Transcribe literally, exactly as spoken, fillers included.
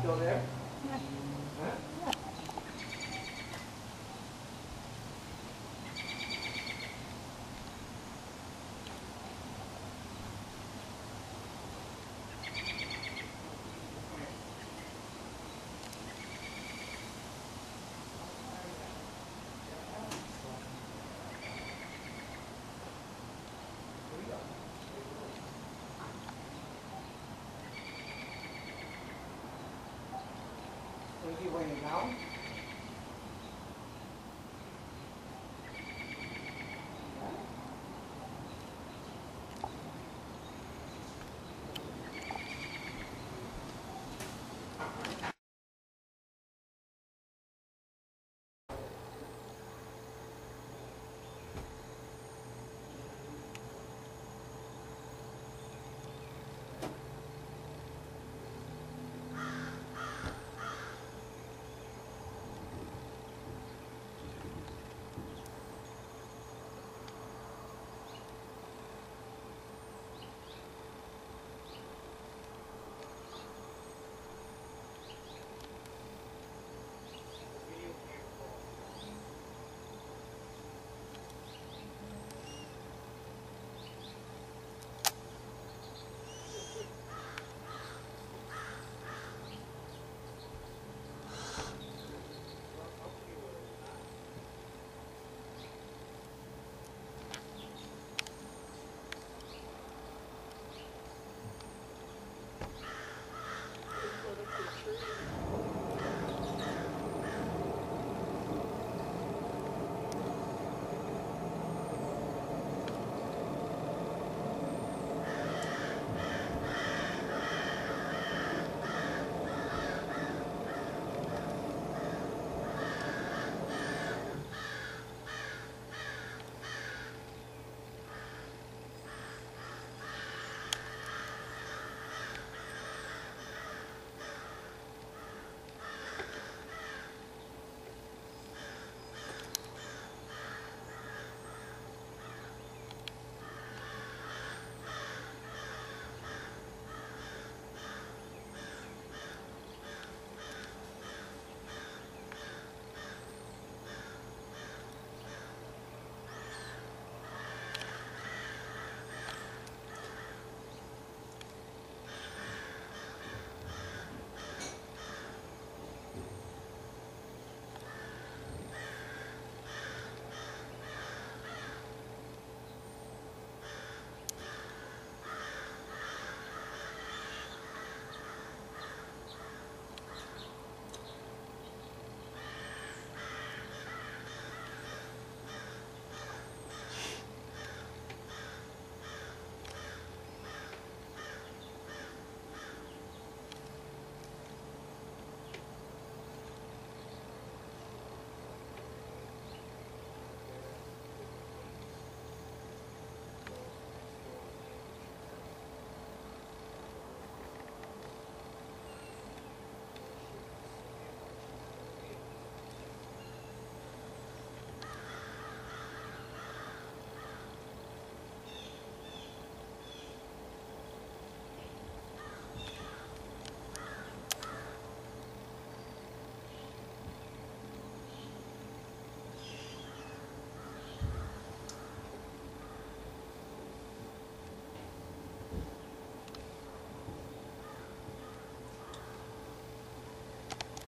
Still there? Yeah. Huh? Yeah. What are you waiting now?